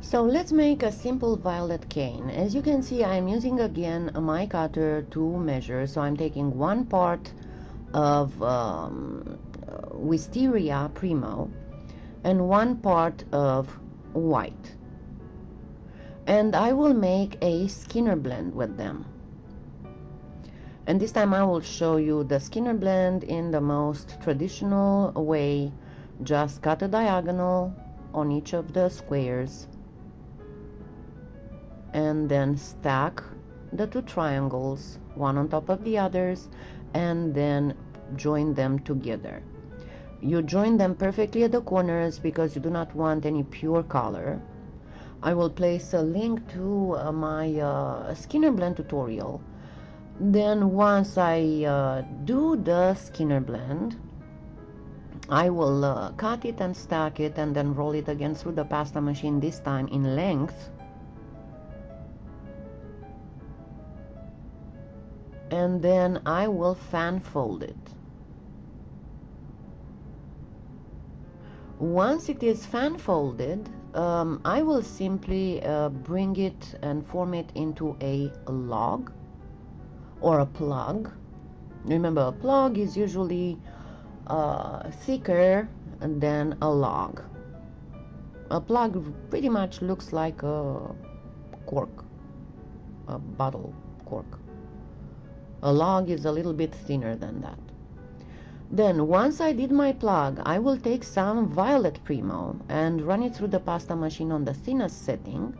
So let's make a simple violet cane. As you can see, I'm using again my cutter to measure. So I'm taking one part of Wisteria Primo and one part of white, and I will make a Skinner blend with them. And this time I will show you the Skinner blend in the most traditional way. Just cut a diagonal on each of the squares and then stack the two triangles one on top of the others and then join them together. You join them perfectly at the corners because you do not want any pure color. I will place a link to my Skinner blend tutorial. Then once I do the Skinner blend, I will cut it and stack it and then roll it again through the pasta machine, this time in length, and then I will fan fold it. Once it is fan folded, I will simply bring it and form it into a log or a plug. Remember, a plug is usually thicker than a log. A plug pretty much looks like a cork, a bottle cork. A log is a little bit thinner than that. Then once I did my plug, I will take some violet Primo and run it through the pasta machine on the thinnest setting,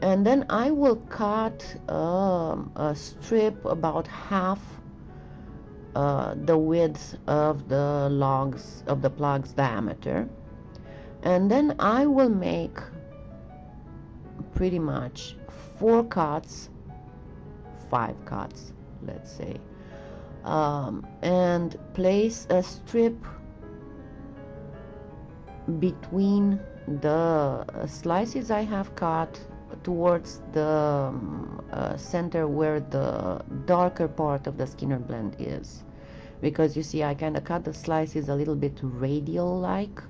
and then I will cut a strip about half the width of the logs, of the plug's diameter, and then I will make pretty much five cuts, let's say, and place a strip between the slices I have cut towards the center where the darker part of the Skinner blend is, because you see I kind of cut the slices a little bit radial like.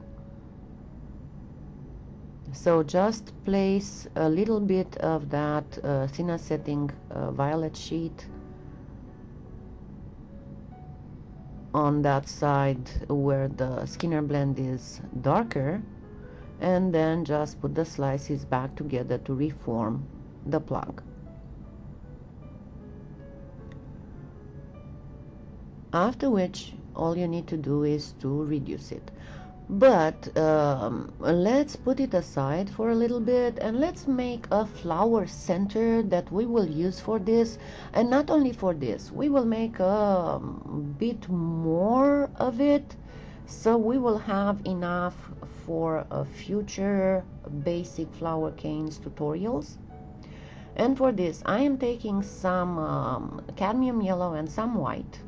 So just place a little bit of that thinner setting violet sheet on that side where the Skinner blend is darker, and then just put the slices back together to reform the plug. After which, all you need to do is to reduce it. But let's put it aside for a little bit and let's make a flower center that we will use for this. And not only for this, we will make a bit more of it, so we will have enough for future basic flower canes tutorials. And for this I am taking some cadmium yellow and some white,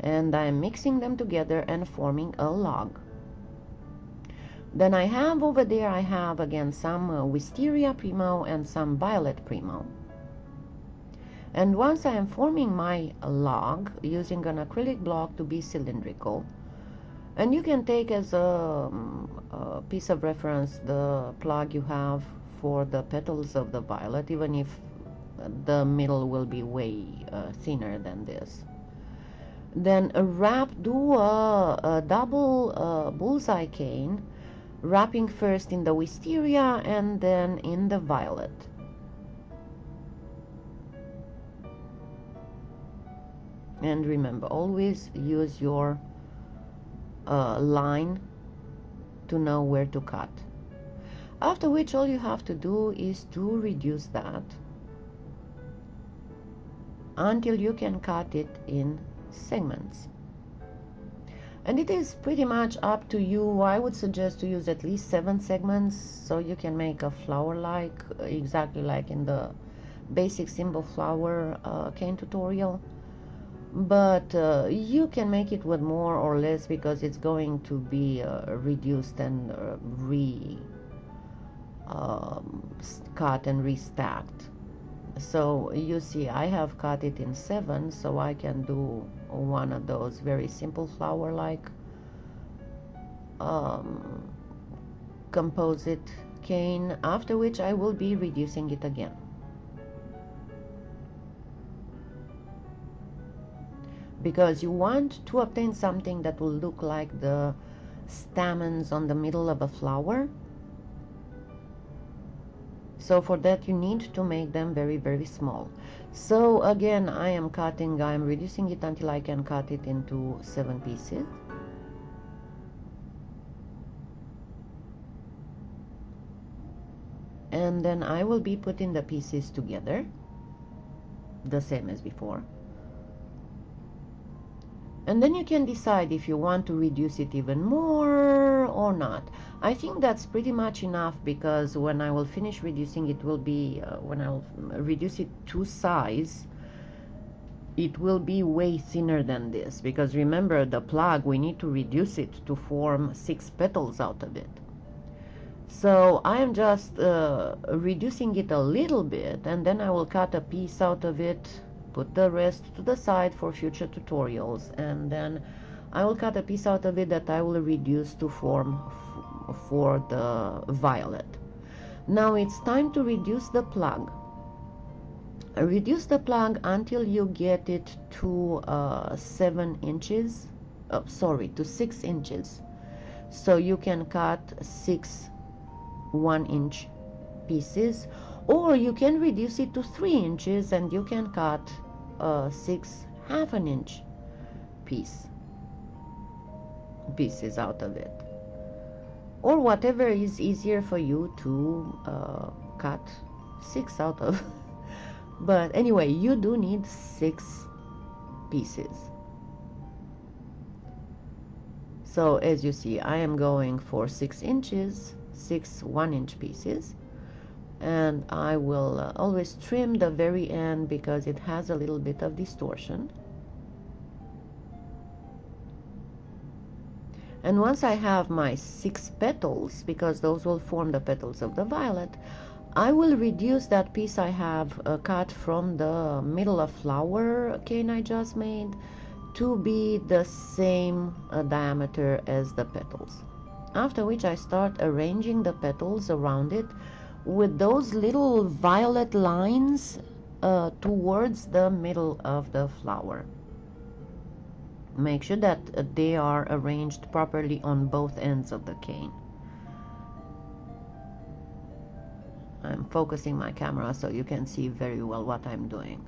and I am mixing them together and forming a log. Then I have over there, I have again some Wisteria Primo and some Violet Primo. And once I am forming my log using an acrylic block to be cylindrical, and you can take as a piece of reference the plug you have for the petals of the violet, even if the middle will be way thinner than this. Then do a double bullseye cane, wrapping first in the wisteria and then in the violet. And remember, always use your line to know where to cut. After which, all you have to do is to reduce that until you can cut it in segments. And it is pretty much up to you. I would suggest to use at least 7 segments so you can make a flower like exactly like in the basic simple flower cane tutorial. But you can make it with more or less because it's going to be reduced and cut and restacked. So you see I have cut it in 7, so I can do one of those very simple flower like composite cane, after which I will be reducing it again. Because you want to obtain something that will look like the stamens on the middle of a flower. So for that you need to make them very, very small. So again, I am cutting, I am reducing it until I can cut it into 7 pieces. And then I will be putting the pieces together, the same as before. And then you can decide if you want to reduce it even more or not. I think that's pretty much enough, because when I will finish reducing it will be, when I'll reduce it to size, it will be way thinner than this, because remember the plug, we need to reduce it to form 6 petals out of it. So I am just reducing it a little bit, and then I will cut a piece out of it, put the rest to the side for future tutorials, and then I will cut a piece out of it that I will reduce to form for the violet. Now it's time to reduce the plug. Reduce the plug until you get it to 7 inches, sorry, to 6 inches. So you can cut 6 1-inch pieces, or you can reduce it to 3 inches and you can cut 6 half-inch pieces out of it, or whatever is easier for you to cut 6 out of. But anyway, you do need 6 pieces. So as you see, I am going for 6 inches, 6 1-inch pieces, and I will always trim the very end because it has a little bit of distortion. And once I have my 6 petals, because those will form the petals of the violet, I will reduce that piece I have cut from the middle of flower cane I just made to be the same diameter as the petals. After which I start arranging the petals around it with those little violet lines towards the middle of the flower. Make sure that they are arranged properly on both ends of the cane. I'm focusing my camera so you can see very well what I'm doing.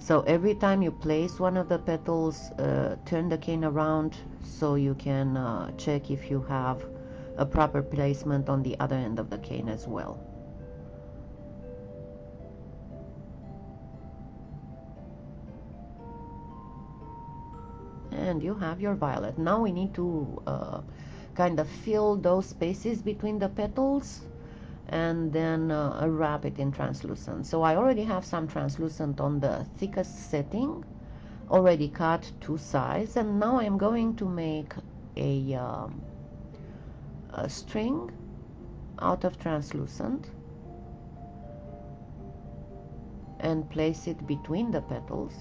So every time you place one of the petals, turn the cane around so you can check if you have a proper placement on the other end of the cane as well. And you have your violet. Now we need to kind of fill those spaces between the petals and then wrap it in translucent. So I already have some translucent on the thickest setting, already cut to size, and now I'm going to make a string out of translucent and place it between the petals.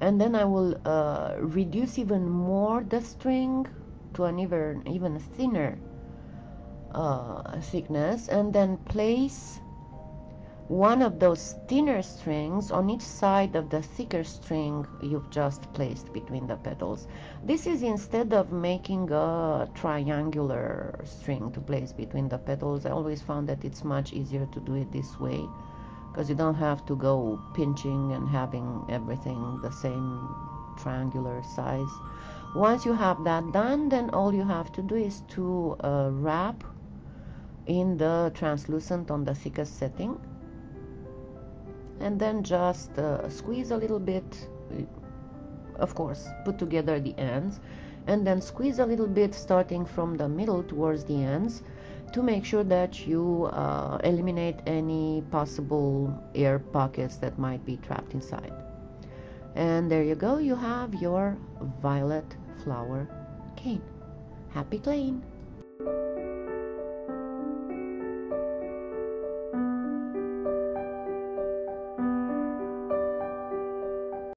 And then I will reduce even more the string to an even thinner thickness, and then place one of those thinner strings on each side of the thicker string you've just placed between the petals. This is instead of making a triangular string to place between the petals. I always found that it's much easier to do it this way, because you don't have to go pinching and having everything the same triangular size. Once you have that done, then all you have to do is to wrap in the translucent on the thickest setting, and then just squeeze a little bit, of course put together the ends, and then squeeze a little bit starting from the middle towards the ends, to make sure that you eliminate any possible air pockets that might be trapped inside. And there you go, you have your violet flower cane. Happy playing!